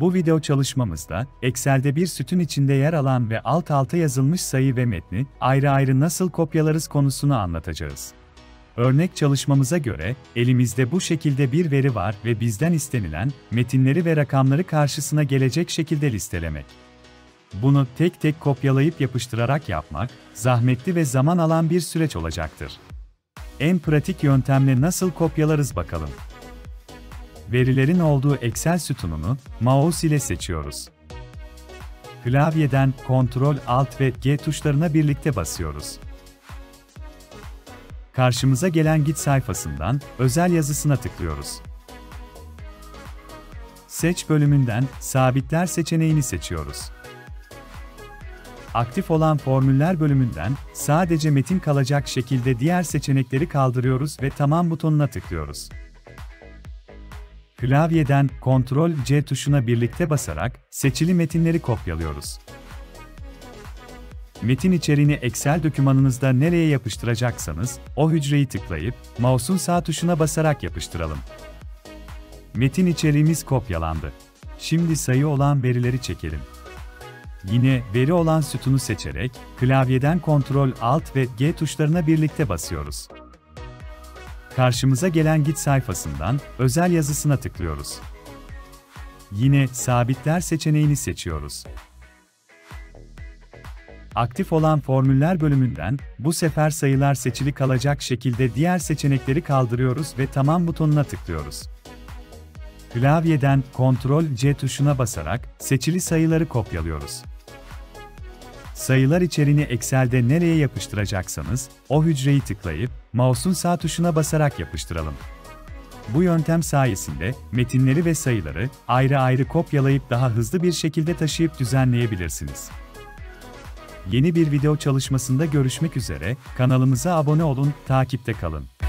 Bu video çalışmamızda, Excel'de bir sütun içinde yer alan ve alt alta yazılmış sayı ve metni ayrı ayrı nasıl kopyalarız konusunu anlatacağız. Örnek çalışmamıza göre, elimizde bu şekilde bir veri var ve bizden istenilen, metinleri ve rakamları karşısına gelecek şekilde listelemek. Bunu tek tek kopyalayıp yapıştırarak yapmak, zahmetli ve zaman alan bir süreç olacaktır. En pratik yöntemle nasıl kopyalarız bakalım. Verilerin olduğu Excel sütununu, mouse ile seçiyoruz. Klavyeden Ctrl+Alt ve G tuşlarına birlikte basıyoruz. Karşımıza gelen Git sayfasından, özel yazısına tıklıyoruz. Seç bölümünden, sabitler seçeneğini seçiyoruz. Aktif olan formüller bölümünden, sadece metin kalacak şekilde diğer seçenekleri kaldırıyoruz ve Tamam butonuna tıklıyoruz. Klavyeden Ctrl+C tuşuna birlikte basarak, seçili metinleri kopyalıyoruz. Metin içeriğini Excel dokümanınızda nereye yapıştıracaksanız, o hücreyi tıklayıp, mouse'un sağ tuşuna basarak yapıştıralım. Metin içeriğimiz kopyalandı. Şimdi sayı olan verileri çekelim. Yine veri olan sütunu seçerek, klavyeden Ctrl+Alt ve G tuşlarına birlikte basıyoruz. Karşımıza gelen Git sayfasından, özel yazısına tıklıyoruz. Yine sabitler seçeneğini seçiyoruz. Aktif olan formüller bölümünden, bu sefer sayılar seçili kalacak şekilde diğer seçenekleri kaldırıyoruz ve Tamam butonuna tıklıyoruz. Klavyeden Ctrl+C tuşuna basarak, seçili sayıları kopyalıyoruz. Sayılar içeriğini Excel'de nereye yapıştıracaksanız, o hücreyi tıklayıp, mouse'un sağ tuşuna basarak yapıştıralım. Bu yöntem sayesinde, metinleri ve sayıları ayrı ayrı kopyalayıp daha hızlı bir şekilde taşıyıp düzenleyebilirsiniz. Yeni bir video çalışmasında görüşmek üzere, kanalımıza abone olun, takipte kalın.